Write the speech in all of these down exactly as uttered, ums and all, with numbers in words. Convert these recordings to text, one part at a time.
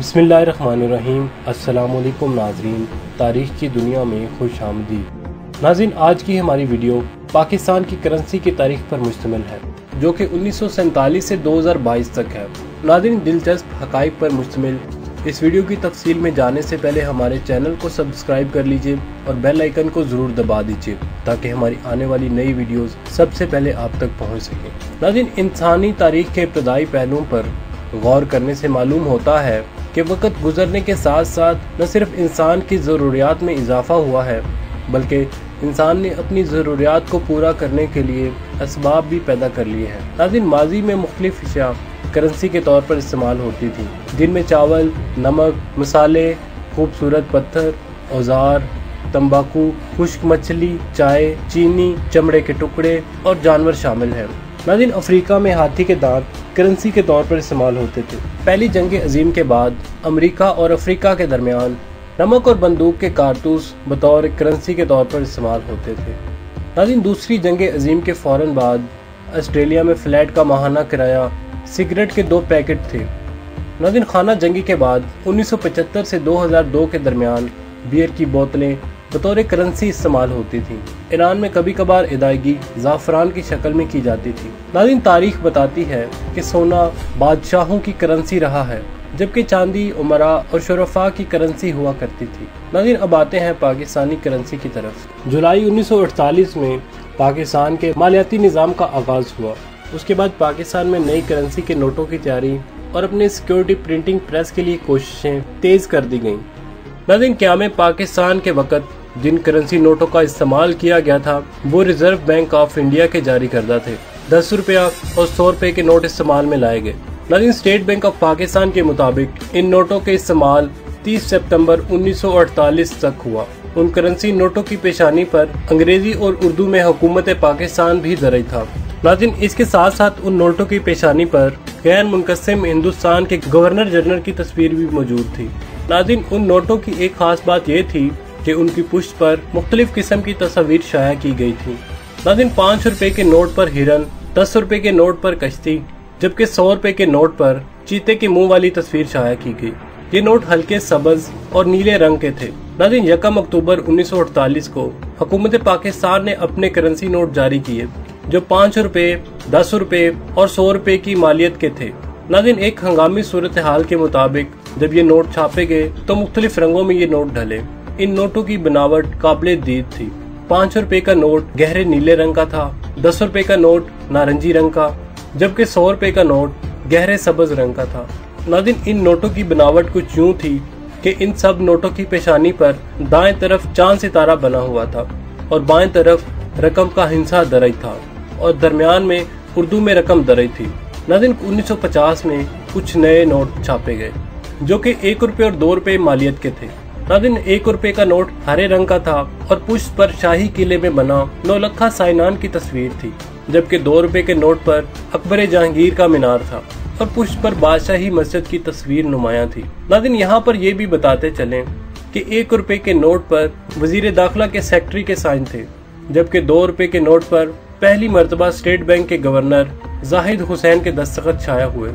बिस्मिल्लाहिर्रहमानिर्रहीम। अस्सलामुअलैकुम नाज़रीन, तारीख की दुनिया में खुश आमदीद। नाज़रीन, आज की हमारी वीडियो पाकिस्तान की करेंसी की तारीख पर मुश्तमिल है जो कि उन्नीस सौ सैंतालीस से दो हज़ार बाईस तक है। नाज़रीन, दिलचस्प हक़ाइक़ पर मुश्तमिल इस वीडियो की तफसील में जाने से पहले हमारे चैनल को सब्सक्राइब कर लीजिए और बेल आइकन को ज़रूर दबा दीजिए ताकि हमारी आने वाली नई वीडियोस सबसे पहले आप तक पहुंच सकें। नाज़रीन, इंसानी तारीख के इब्तदाई पहलुओं पर गौर करने से मालूम होता है कि वक़्त गुजरने के साथ साथ न सिर्फ इंसान की ज़रूरियात में इजाफा हुआ है बल्कि इंसान ने अपनी ज़रूरियात को पूरा करने के लिए असबाब भी पैदा कर लिए हैं। नाज़रीन, माजी में मुख्तलिफ अशिया करेंसी के तौर पर इस्तेमाल होती थी जिनमें चावल, नमक, मसाले, खूबसूरत पत्थर, औजार, तंबाकू, खुश्क मछली, चाय, चीनी, चमड़े के टुकड़े और जानवर शामिल हैं। नाज़रीन, अफ्रीका में हाथी के दांत करेंसी के तौर पर इस्तेमाल होते थे। पहली जंग अजीम के बाद अमेरिका और अफ्रीका के दरमियान नमक और बंदूक के कारतूस बतौर करेंसी के तौर पर इस्तेमाल होते थे। नाज़रीन, दूसरी जंग अजीम के फौरन बाद ऑस्ट्रेलिया में फ्लैट का माहाना किराया सिगरेट के दो पैकेट थे। नाज़रीन, खाना जंगी के बाद उन्नीस सौ पचहत्तर से दो हज़ार दो के दरमियान बियर की बोतलें बतौर करेंसी इस्तेमाल होती थीं। ईरान में कभी कभार अदायगी ज़ाफ़रान की शक्ल में की जाती थी। नाज़रीन, तारीख बताती है कि सोना बादशाहों की करेंसी रहा है जबकि चांदी उमरा और शरफा की करेंसी हुआ करती थी। नाज़रीन, अब आते हैं पाकिस्तानी करेंसी की तरफ। जुलाई उन्नीस सौ अड़तालीस में पाकिस्तान के मालियाती निज़ाम का आगाज़ हुआ। उसके बाद पाकिस्तान में नई करेंसी के नोटों की तैयारी और अपने सिक्योरिटी प्रिंटिंग प्रेस के लिए कोशिशें तेज कर दी गईं। नाज़रीन, क़याम पाकिस्तान के वक़्त जिन करेंसी नोटों का इस्तेमाल किया गया था वो रिजर्व बैंक ऑफ इंडिया के जारी करदा थे। दस रुपया और सौ रुपये के नोट इस्तेमाल में लाए गए। नाज़रीन, स्टेट बैंक ऑफ पाकिस्तान के मुताबिक इन नोटों के इस्तेमाल तीस सितंबर उन्नीस सौ अड़तालीस तक हुआ। उन करेंसी नोटों की पेशानी पर अंग्रेजी और उर्दू में हुकूमत पाकिस्तान भी दर्ज था। नाज़रीन, इसके साथ साथ उन नोटों की पेशानी पर गैर मुनक़सिम हिंदुस्तान के गवर्नर जनरल की तस्वीर भी मौजूद थी। नाज़रीन, उन नोटों की एक ख़ास बात यह थी कि उनकी पुष्ट पर मुख्तलिफ़ किस्म की तस्वीर शाया की गई थी। नाज़रीन, पाँच रुपये के नोट पर हिरन, दस रुपये के नोट पर कश्ती जबकि सौ रुपये के नोट पर चीते के मुँह वाली तस्वीर शाया की गई। ये नोट हल्के सबज और नीले रंग के थे। नाज़रीन, यकम अक्टूबर उन्नीस सौ अड़तालीस को हुकूमत पाकिस्तान ने अपने करेंसी नोट जारी किए जो पाँच रुपये, दस रुपये और सौ रुपये की मालियत के थे। नाज़रीन, एक हंगामी सूरत हाल के मुताबिक जब ये नोट छापे गए तो मुख्तलिफ रंगों में ये नोट ढले। इन नोटों की बनावट काबिले दीद थी। पाँच रुपये का नोट गहरे नीले रंग का था, दस रुपये का नोट नारंगी रंग का जबकि सौ रुपये का नोट गहरे सब्ज रंग का था। नाज़रीन, इन नोटों की बनावट कुछ यूँ थी कि इन सब नोटों की पेशानी पर दाएं तरफ चांद सितारा बना हुआ था और बाएं तरफ रकम का हिंसा दर्ज था और दरमियान में उर्दू में रकम दर्ज थी। नाज़रीन, उन्नीस सौ पचास में कुछ नए नोट छापे गए जो कि एक रुपये और दो रुपये मालियत के थे। नाज़रीन, एक रुपये का नोट हरे रंग का था और पुष्ट पर शाही किले में बना नौलखा साइनान की तस्वीर थी जबकि दो रुपये के नोट पर अकबर जहांगीर का मीनार था और पुष्ट पर बादशाही मस्जिद की तस्वीर नुमाया थी। नाज़रीन, यहाँ पर यह भी बताते चलें कि एक रुपये के नोट पर वजीर दाखिला के सेक्रेटरी के साइन थे जबकि दो रुपये के नोट पर पहली मरतबा स्टेट बैंक के गवर्नर जाहिद हुसैन के दस्तखत छाया हुए।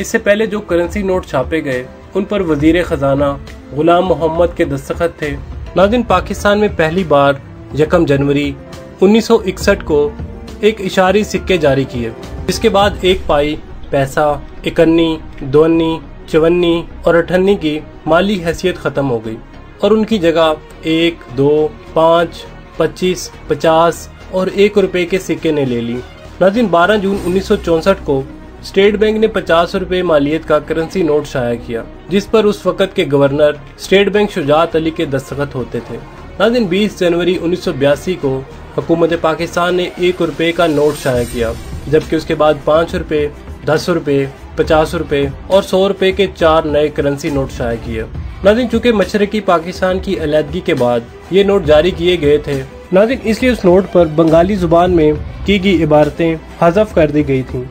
इससे पहले जो करेंसी नोट छापे गए उन पर वजीर खजाना गुलाम मोहम्मद के दस्तखत थे। नाज़रीन, पाकिस्तान में पहली बार यकम जनवरी उन्नीस सौ इकसठ को एक इशारी सिक्के जारी किए जिसके बाद एक पाई, पैसा, इकन्नी, दोन्नी, चवन्नी और अठन्नी की माली हैसियत ख़त्म हो गई और उनकी जगह एक, दो, पाँच, पच्चीस, पचास और एक रुपये के सिक्के ने ले ली। नाज़रीन, बारह जून उन्नीस सौ चौंसठ को स्टेट बैंक ने पचास रुपये मालियत का करेंसी नोट शाया किया जिस पर उस वक़्त के governor state bank Shujaat Ali के दस्तखत होते थे। नाज़रीन, बीस जनवरी उन्नीस सौ बयासी को हुकूमत पाकिस्तान ने एक रुपये का नोट शाया किया जबकि उसके बाद पाँच रुपये, दस रुपये, पचास रुपये और सौ रुपये के चार नए करेंसी नोट शाया किए। नाज़रीन, चूँकि मशरकी पाकिस्तान की अलहदगी के बाद ये नोट जारी किए गए थे नाज़रीन, इसलिए उस नोट पर बंगाली ज़ुबान में की गई इबारतें हज़फ कर दी गई थीं।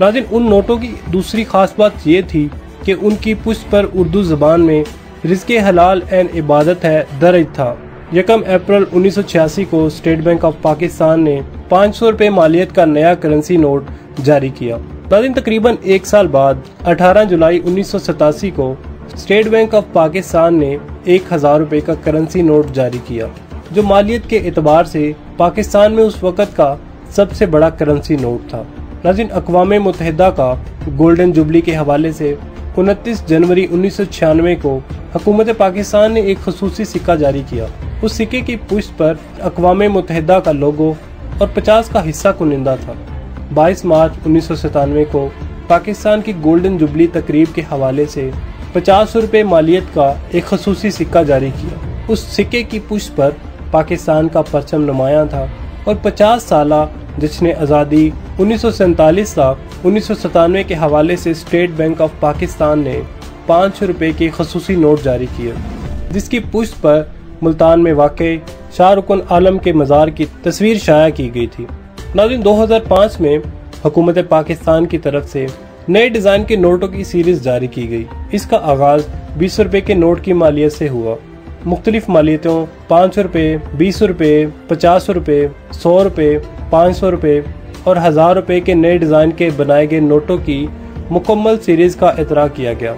नाज़रीन, उन नोटों की दूसरी ख़ास बात यह थी कि उनकी पुष्ट पर उर्दू ज़बान में रिज़्क़े हलाल एन इबादत है दर्ज था। यकम अप्रैल उन्नीस सौ छियासी को स्टेट बैंक ऑफ पाकिस्तान ने पाँच सौ रुपये मालियत का नया करेंसी नोट जारी किया। नाज़रीन, तकरीबन एक साल बाद अठारह जुलाई उन्नीस सौ सतासी को स्टेट बैंक ऑफ पाकिस्तान ने एक हज़ार रुपये का करेंसी नोट जारी किया, जो मालियत के एतबार से पाकिस्तान में उस वक़्त का सबसे बड़ा करेंसी नोट था। नाज़रीन, अक़वाम मुत्तहिदा का गोल्डन जुबली के हवाले से उनतीस जनवरी उन्नीस सौ छियानवे को हुकूमत पाकिस्तान ने एक खसूसी सिक्का जारी किया। उस सिक्के की पुष्ट पर अक़वाम मुत्तहिदा का लोगो और पचास का हिस्सा कुनिंदा था। बाईस मार्च उन्नीस सौ सतानवे को पाकिस्तान की गोल्डन जुबली तकरीब के हवाले से पचास रुपये मालियत का एक खसूसी सिक्का जारी किया। उस सिक्के की पुष्ट पर पाकिस्तान का परचम नुमाया था और पचास साल जिसने आज़ादी उन्नीस सौ सैंतालीस का उन्नीस सौ सतानवे के हवाले से स्टेट बैंक ऑफ पाकिस्तान ने पाँच सौ रुपये के खसूसी नोट जारी किए, जिसकी पुष्ट पर मुल्तान में वाक़े शाह रुख आलम के मज़ार की तस्वीर शाया की गई थी। नाज़रीन, दो हज़ार पाँच में हुकूमत पाकिस्तान की तरफ से नए डिज़ाइन के नोटों की सीरीज़ जारी की गई। इसका आगाज़ बीस रुपये के नोट की मालियत से हुआ। मुख्तलिफ मालियतों पाँच सौ रुपये, बीस सौ रुपये, पचास सौ रुपये, सौ रुपये, पाँच सौ रुपये और हज़ार रुपये के नए डिज़ाइन के बनाए गए नोटों की मुकम्मल सीरीज़ का इतरा किया गया।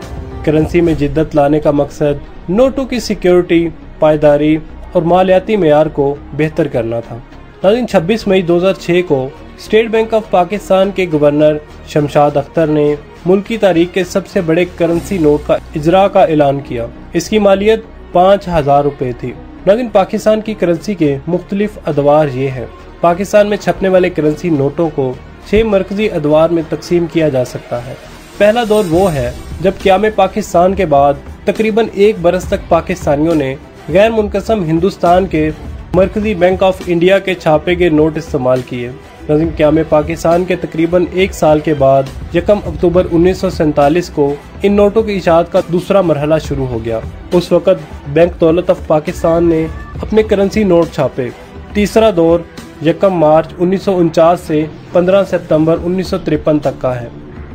करेंसी में जिद्दत लाने का मकसद नोटों की सिक्योरिटी, पायदारी और मालियाती मेयार को बेहतर करना था। नाज़रीन, छब्बीस मई दो हज़ार छः को स्टेट बैंक ऑफ पाकिस्तान के गवर्नर शमशाद अख्तर ने मुल्क की तारीख के सबसे बड़े करेंसी नोट का इजरा का ऐलान किया। इसकी मालियत पाँच हज़ार रुपये थी। नाज़रीन, पाकिस्तान की करेंसी के मुख्तलिफ अदवार ये हैं। पाकिस्तान में छपने वाले करेंसी नोटों को छः मरकजी अदवार में तकसीम किया जा सकता है। पहला दौर वो है जब क़याम पाकिस्तान के बाद तकरीबन एक बरस तक पाकिस्तानियों ने गैर मुनकसम हिंदुस्तान के मरकजी बैंक ऑफ इंडिया के छापे गए नोट इस्तेमाल किए। नाज़रीन, क़याम पाकिस्तान के तकरीबन एक साल के बाद यकम अक्टूबर उन्नीस सौ सैंतालीस को इन नोटों की इशाअत का दूसरा मरहला शुरू हो गया। उस वक़्त बैंक दौलत ऑफ पाकिस्तान ने अपने करेंसी नोट छापे। तीसरा दौर यकम मार्च उन्नीस सौ उनचास से पंद्रह सितम्बर उन्नीस सौ तिरपन तक का है,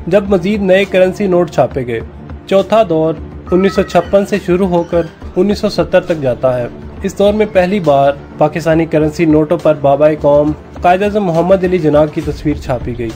जब मजीद नए करेंसी नोट छापे गए। चौथा दौर उन्नीस सौ छप्पन से शुरू होकर उन्नीस सौ सत्तर तक जाता है। इस दौर में पहली बार पाकिस्तानी करेंसी नोटों पर बाबाए कौम कायद-ए-आज़म मोहम्मद अली जिन्नाह की तस्वीर छापी गई।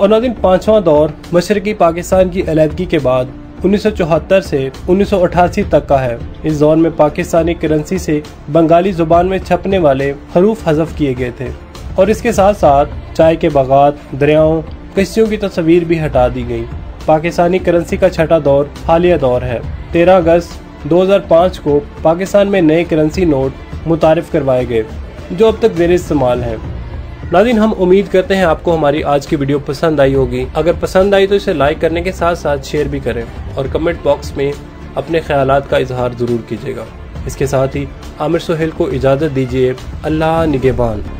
और नाज़रीन, पाँचवा दौर मशरकी पाकिस्तान की अलहदगी के बाद उन्नीस सौ चौहत्तर से उन्नीस सौ अठासी तक का है। इस दौर में पाकिस्तानी करेंसी से बंगाली जुबान में छपने वाले हरूफ हज़फ किए गए थे और इसके साथ साथ चाय के बागात, दरियाओं, किश्तियों की तस्वीर भी हटा दी गई। पाकिस्तानी करेंसी का छठा दौर हालिया दौर है। तेरह अगस्त दो हज़ार पाँच को पाकिस्तान में नए करेंसी नोट मुतारिफ करवाए गए, जो अब तक ज़ेरे इस्तेमाल हैं। नाज़रीन, हम उम्मीद करते हैं आपको हमारी आज की वीडियो पसंद आई होगी। अगर पसंद आई तो इसे लाइक करने के साथ साथ शेयर भी करें और कमेंट बॉक्स में अपने ख्यालात का इजहार ज़रूर कीजिएगा। इसके साथ ही आमिर सुहेल को इजाज़त दीजिए। अल्लाह निगहबान।